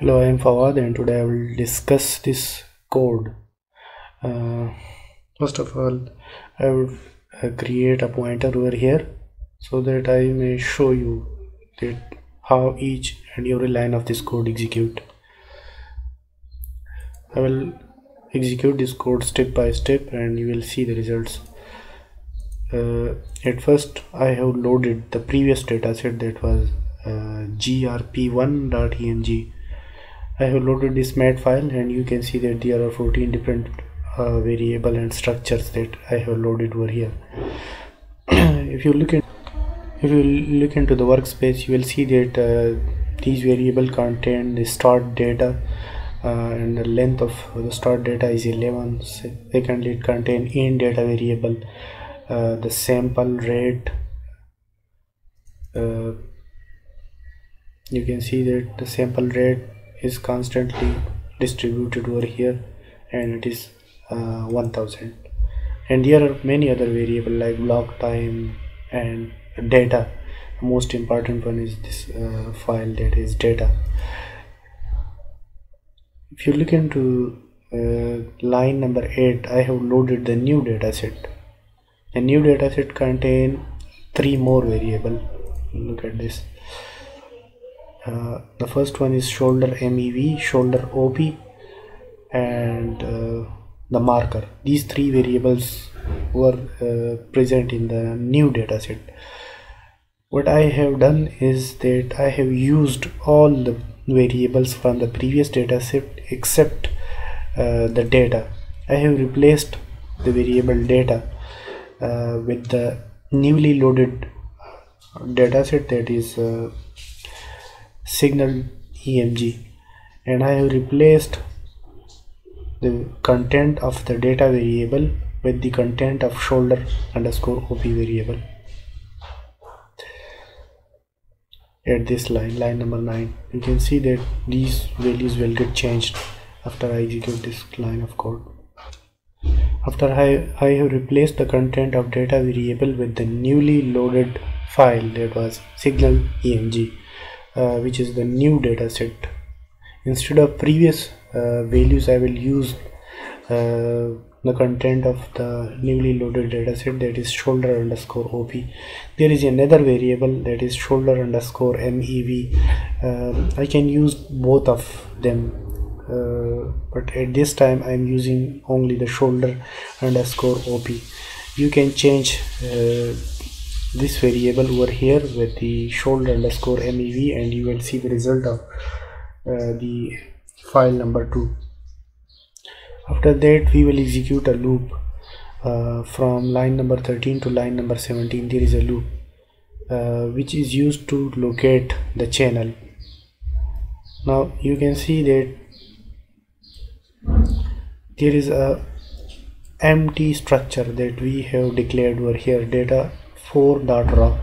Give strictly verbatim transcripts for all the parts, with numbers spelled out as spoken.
Hello, I am Fawad, and today I will discuss this code. Uh, first of all, I will uh, create a pointer over here so that I may show you that how each and every line of this code execute. I will execute this code step by step and you will see the results. Uh, at first I have loaded the previous dataset, that was uh, G R P one dot E N G. I have loaded this mat file and you can see that there are fourteen different uh, variable and structures that I have loaded over here. If you look at if you look into the workspace, you will see that uh, these variable contain the start data, uh, and the length of the start data is eleven. Secondly, it contain end data variable, uh, the sample rate. Uh, you can see that the sample rate is constantly distributed over here, and it is uh, one thousand. And there are many other variable like block time and data. The most important one is this uh, file, that is data. If you look into uh, line number eight, I have loaded the new data set. The new data set contain three more variable. Look at this. Uh, the first one is shoulder M E V, shoulder O P, and uh, the marker. These three variables were uh, present in the new data set. What I have done is that I have used all the variables from the previous data set except uh, the data. I have replaced the variable data uh, with the newly loaded data set, that is uh, Signal E M G, and I have replaced the content of the data variable with the content of shoulder underscore O P variable. At this line, line number nine, you can see that these values will get changed after I execute this line of code. After I, I have replaced the content of data variable with the newly loaded file, that was Signal E M G, uh, which is the new data set. Instead of previous uh, values, I will use uh, the content of the newly loaded data set, that is shoulder underscore O P. There is another variable, that is shoulder underscore M E V. Uh, I can use both of them, uh, but at this time I am using only the shoulder underscore O P. You can change uh, this variable over here with the shoulder underscore M E V, and you will see the result of uh, the file number two. After that, we will execute a loop uh, from line number thirteen to line number seventeen. There is a loop uh, which is used to locate the channel. Now you can see that there is a empty structure that we have declared over here, data four dot raw.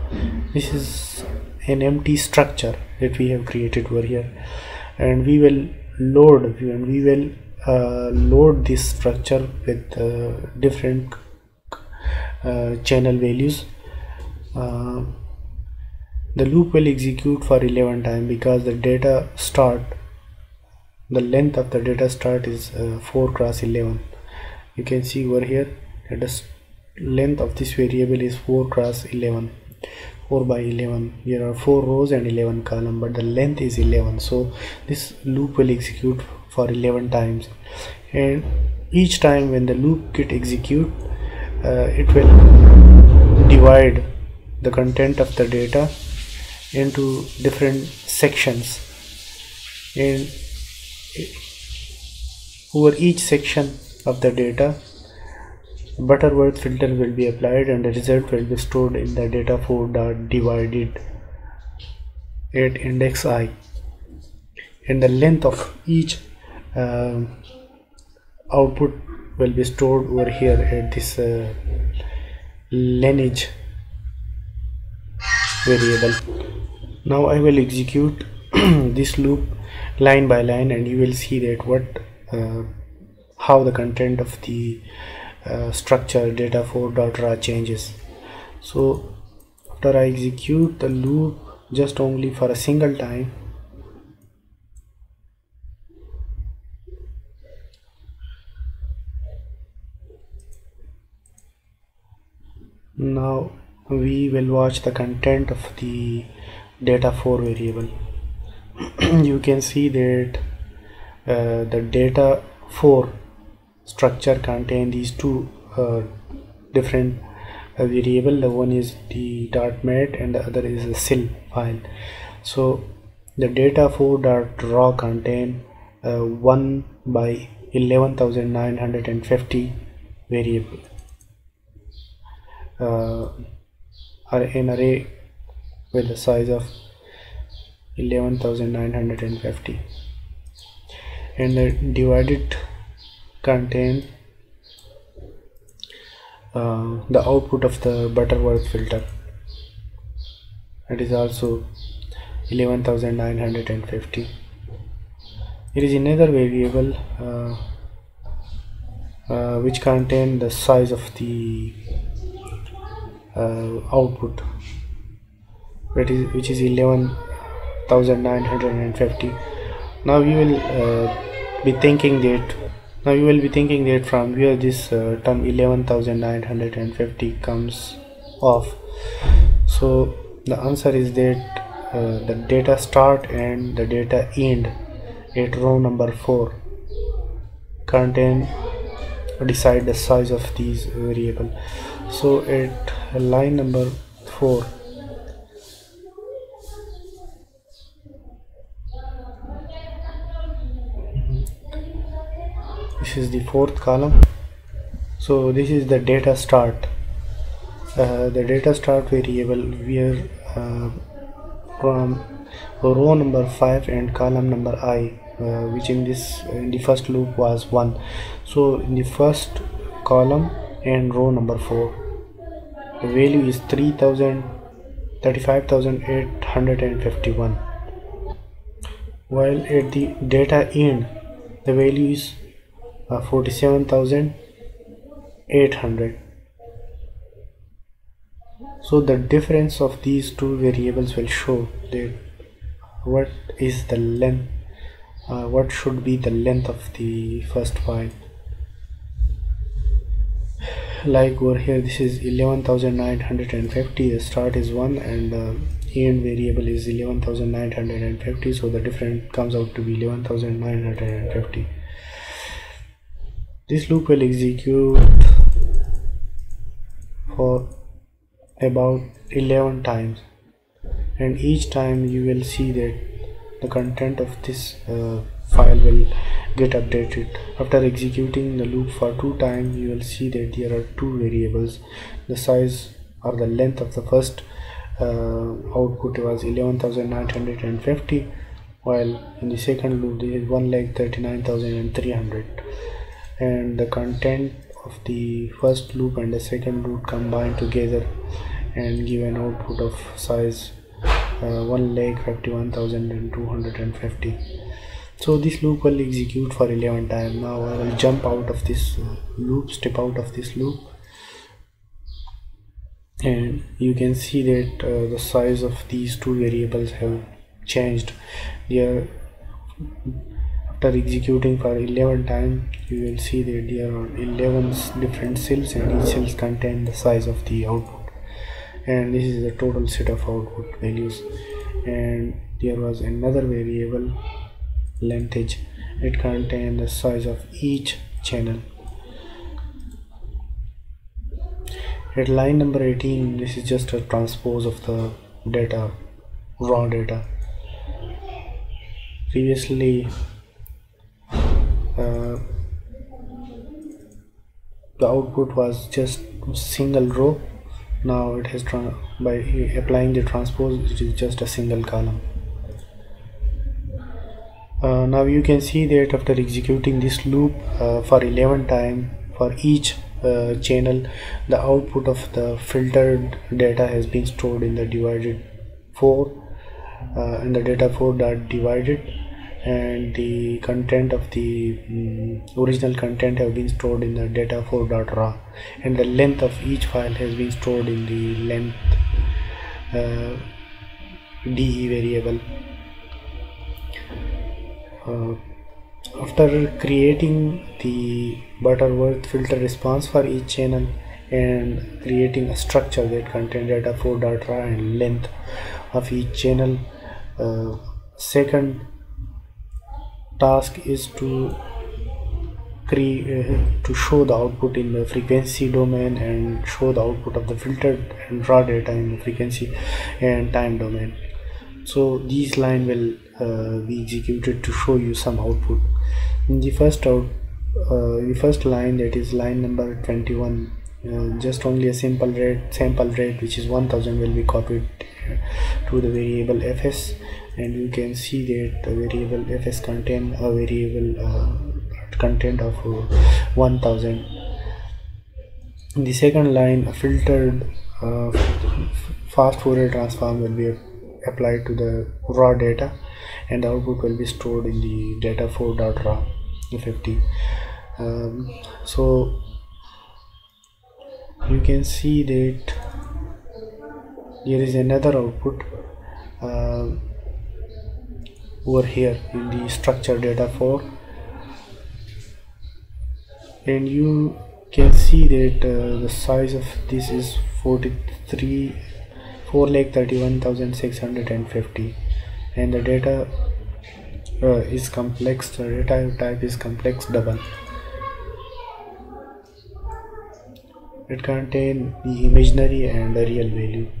This is an empty structure that we have created over here, and we will load and we will Uh, load this structure with uh, different uh, channel values. Uh, the loop will execute for eleven times because the data start, the length of the data start is uh, four cross eleven. You can see over here that the length of this variable is four cross eleven, four by eleven. There are four rows and eleven columns, but the length is eleven, so this loop will execute for eleven times. And each time when the loop get execute, uh, it will divide the content of the data into different sections, and over each section of the data Butterworth filter will be applied, and the result will be stored in the data four dot divided at index I. And the length of each Uh, output will be stored over here at this uh, lineage variable. Now I will execute this loop line by line, and you will see that what uh, how the content of the uh, structure data four dot raw changes. So after I execute the loop just only for a single time, Now we will watch the content of the data four variable. You can see that uh, the data four structure contains these two uh, different uh, variable. The one is the .mat and the other is the sil file. So the data four dot raw contain uh, one by eleven thousand nine hundred fifty variable uh, are an array with the size of eleven thousand nine hundred fifty, and the divided contain uh, the output of the Butterworth filter. It is also eleven thousand nine hundred fifty. It is another variable uh, uh, which contain the size of the uh, output, which is which is eleven thousand nine hundred fifty. Now you will uh, be thinking that now you will be thinking that from where this uh, term eleven thousand nine hundred fifty comes off. So the answer is that uh, the data start and the data end at row number four contain decide the size of these variable. So at line number four, this is the fourth column. So this is the data start, uh, the data start variable where uh, from row number five and column number I, Uh, which in this in the first loop was one. So in the first column and row number four, the value is thirty-five thousand eight hundred fifty-one, while at the data end the value is uh, forty-seven thousand eight hundred. So the difference of these two variables will show that what is the length Uh, what should be the length of the first file. Like over here, this is eleven thousand nine hundred fifty, the start is one and the end variable is eleven thousand nine hundred fifty, so the difference comes out to be eleven thousand nine hundred fifty. This loop will execute for about eleven times, and each time you will see that the content of this uh, file will get updated. After executing the loop for two times, you will see that there are two variables. The size or the length of the first uh, output was eleven thousand nine hundred fifty, while in the second loop there is one lakh thirty-nine thousand three hundred, and the content of the first loop and the second loop combined together and give an output of size Uh, one lakh fifty-one thousand two hundred fifty. So this loop will execute for eleven times. Now I will jump out of this uh, loop, step out of this loop, and you can see that uh, the size of these two variables have changed. There, after executing for eleven times, you will see that there are eleven different cells, and each cells contain the size of the output. And this is the total set of output values. And there was another variable lengthage. It contained the size of each channel. At line number eighteen, this is just a transpose of the data, raw data. Previously uh, the output was just single row. Now it has, by applying the transpose, it is just a single column. Uh, now you can see that after executing this loop uh, for eleven times for each uh, channel, the output of the filtered data has been stored in the divided four, uh, in the data four dot divided, and the content of the um, original content have been stored in the data four dot raw, and the length of each file has been stored in the length uh, D E variable. Uh, after creating the Butterworth filter response for each channel, and creating a structure that contains data for data and length of each channel. Uh, second task is to create uh, to show the output in the frequency domain and show the output of the filtered and raw data in the frequency and time domain. So these line will uh, be executed to show you some output. In the first out uh, the first line, that is line number twenty-one, uh, just only a simple rate sample rate which is one thousand will be copied to the variable fs, and you can see that the variable fs contain a variable uh, content of one thousand. In the second line, a filtered uh, fast Fourier transform will be applied to the raw data and the output will be stored in the data four dot raw fifty. Um, so you can see that there is another output uh, over here in the structure data four, and you can see that uh, the size of this is forty-three four lakh thirty-one thousand six hundred fifty, and the data uh, is complex. The data type is complex double. It contains the imaginary and the real value.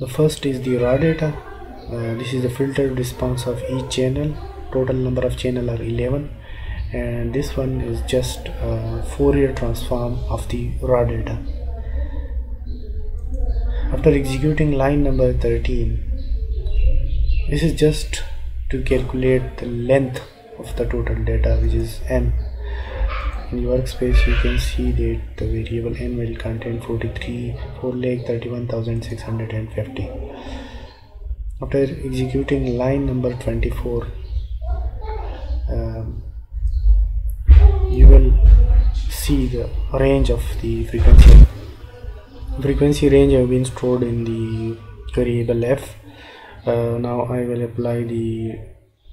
The first is the raw data. Uh, this is the filtered response of each channel. Total number of channel are eleven. And this one is just a Fourier transform of the raw data. After executing line number thirteen, this is just to calculate the length of the total data, which is n. In the workspace you can see that the variable n will contain forty-three four lakh thirty-one thousand six hundred fifty. After executing line number twenty-four, um, you will see the range of the frequency. Frequency range have been stored in the variable f. Uh, now I will apply the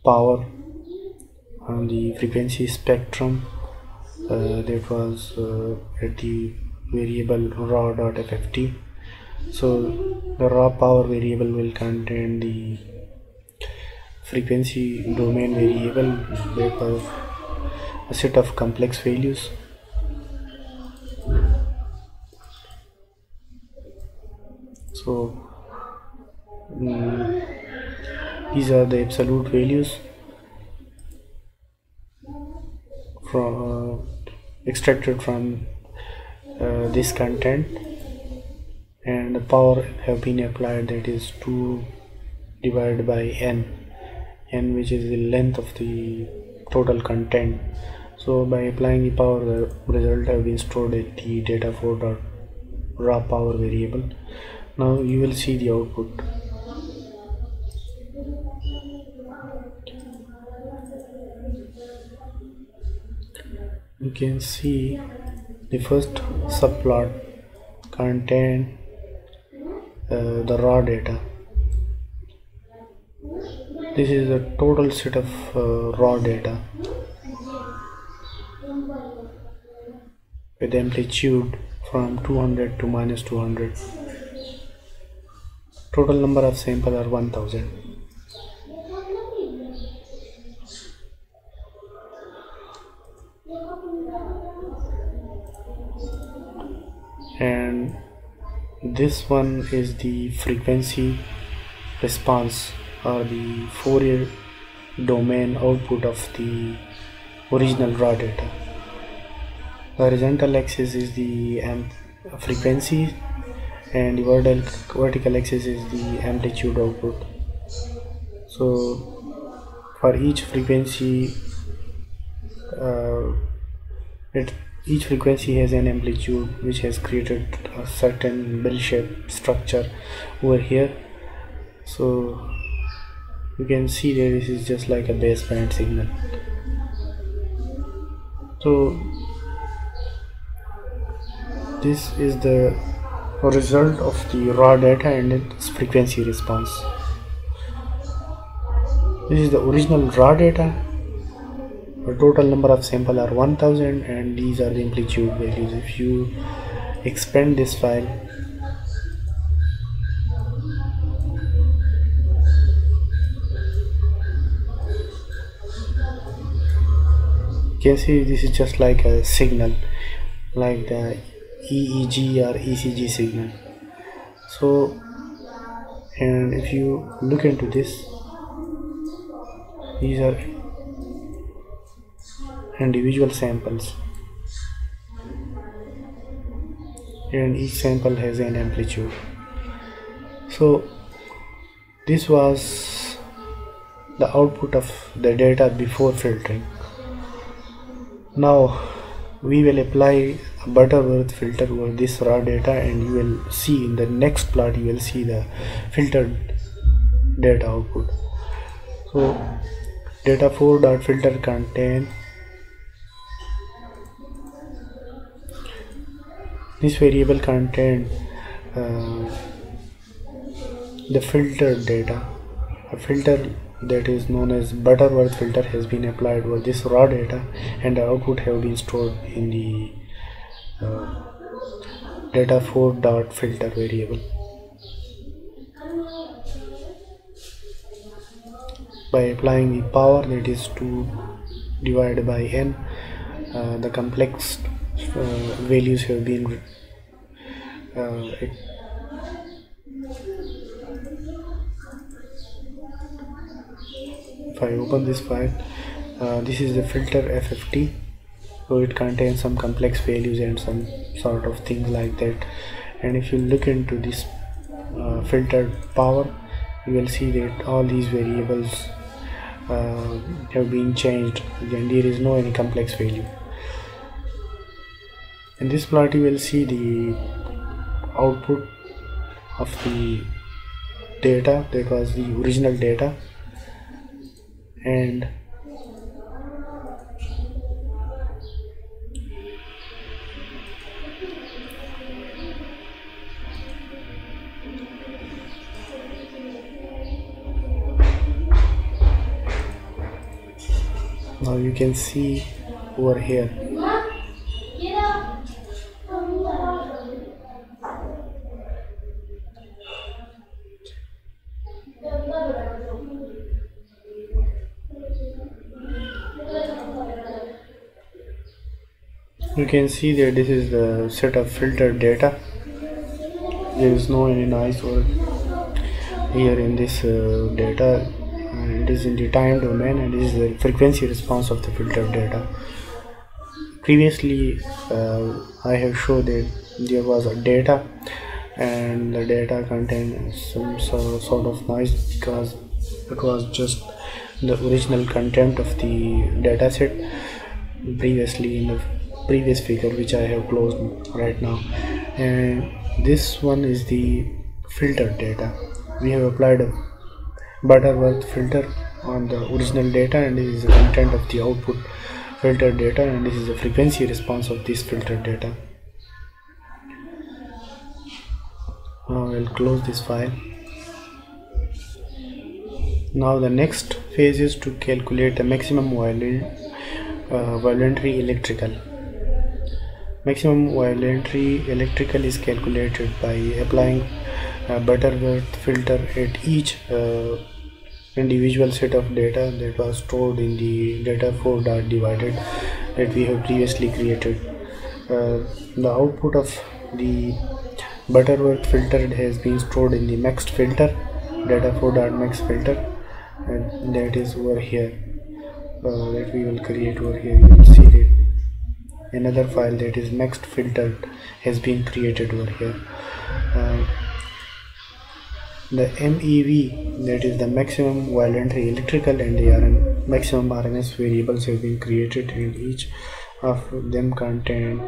power on the frequency spectrum uh, that was uh, at the variable raw dot f f t. So the raw power variable will contain the frequency domain variable that was a set of complex values. So um, these are the absolute values from uh, extracted from uh, this content, and the power have been applied, that is two divided by n, n which is the length of the total content. So by applying the power, the result have been stored at the data four dot raw power variable. Now you will see the output. You can see the first subplot contain uh, the raw data. This is a total set of uh, raw data with amplitude from two hundred to minus two hundred. Total number of samples are one thousand. And this one is the frequency response, or the Fourier domain output of the original raw data. The horizontal axis is the amp frequency, and the vertical axis is the amplitude output. So for each frequency, uh, it each frequency has an amplitude which has created a certain bell shaped structure over here. So you can see that this is just like a baseband signal. So this is the result of the raw data and its frequency response. This is the original raw data Our total number of sample are one thousand, and these are the amplitude values. If you expand this file, you can see this is just like a signal, like the E E G or E C G signal. So, and if you look into this, these are individual samples, and each sample has an amplitude. So this was the output of the data before filtering. Now we will apply a Butterworth filter over this raw data, and you will see in the next plot you will see the filtered data output. So data four dot filter contain this variable contain uh, the filtered data. A filter that is known as Butterworth filter has been applied over this raw data, and the output have been stored in the uh, data four dot filter variable. By applying the power, that is two divided by n, uh, the complex Uh, values have been uh, if I open this file, uh, this is the filter F F T, so it contains some complex values and some sort of things like that. And if you look into this uh, filtered power, you will see that all these variables uh, have been changed, and there is no any complex value. In this plot you will see the output of the data that was the original data, and now you can see over here you can see that this is the set of filtered data. There is no any noise or here in this uh, data. Uh, it is in the time domain, and this is the frequency response of the filtered data. Previously uh, I have showed that there was a data, and the data contained some sort of noise because it was just the original content of the data set previously in the previous figure, which I have closed right now. And this one is the filtered data. We have applied a Butterworth filter on the original data, and this is the content of the output filtered data, and this is the frequency response of this filtered data. Now I will close this file. Now the next phase is to calculate the maximum violent, uh, voluntary electrical. Maximum voluntary electrical is calculated by applying a Butterworth filter at each uh, individual set of data that was stored in the data four dot divided that we have previously created. Uh, the output of the Butterworth filter has been stored in the maxed filter, data four dot max filter, and that is over here, uh, that we will create over here. You will see that another file that is maxed filtered has been created over here. Uh, the M E V, that is the maximum voluntary electrical, and the R M, maximum R M S variables have been created, and each of them contain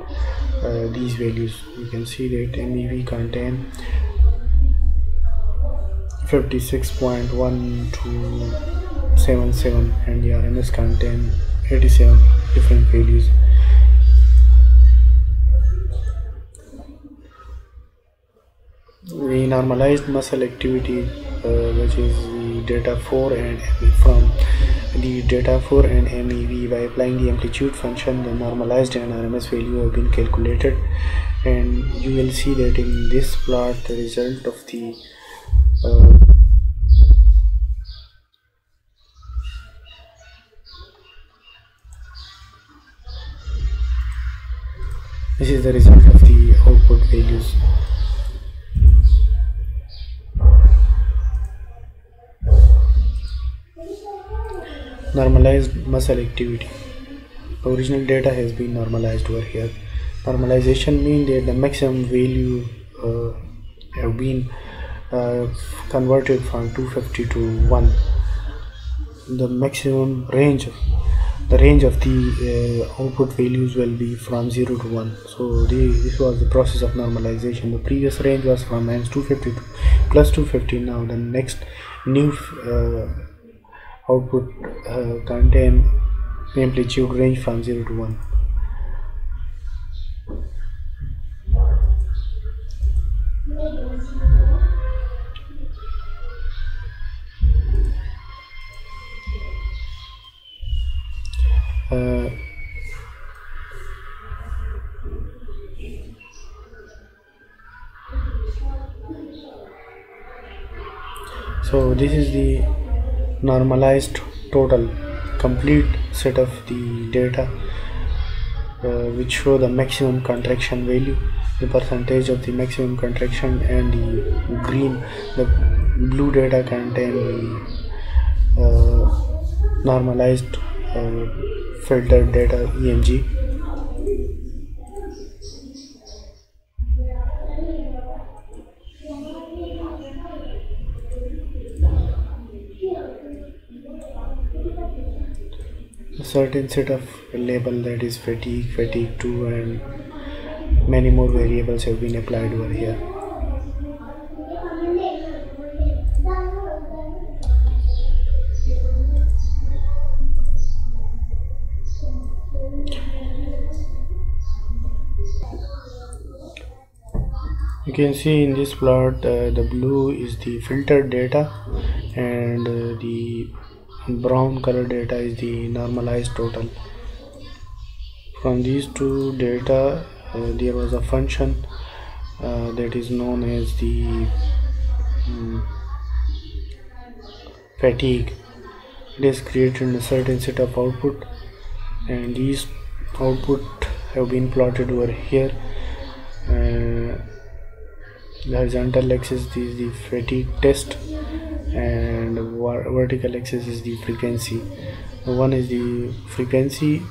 uh, these values. You can see that M E V contain fifty-six point one two seven seven, and the R M S contain eighty-seven different values. We normalized muscle activity, uh, which is the data four, and from the data for an M E V by applying the amplitude function. The normalized and R M S value have been calculated, and you will see that in this plot the result of the uh, this is the result of the output values. Normalized muscle activity. Original data has been normalized over here. Normalization means that the maximum value uh, have been uh, converted from two fifty to one. The maximum range, the range of the uh, output values will be from zero to one. So they, this was the process of normalization. The previous range was from minus two fifty to plus two fifty. Now the next new uh, output uh, contain amplitude range from zero to one. Uh, so this is the normalized total, complete set of the data uh, which show the maximum contraction value, the percentage of the maximum contraction, and the green, the blue data contain the uh, normalized uh, filtered data E M G. Certain set of label, that is fatigue, fatigue two, and many more variables have been applied over here. You can see in this plot uh, the blue is the filtered data, and uh, the brown color data is the normalized total. From these two data uh, there was a function uh, that is known as the um, fatigue. It is created a certain set of output, and these output have been plotted over here. Uh, the horizontal axis is the fatigue test, and vertical axis is the frequency. One is the frequency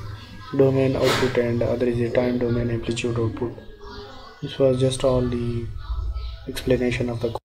domain output, and the other is the time domain amplitude output. This was just all the explanation of the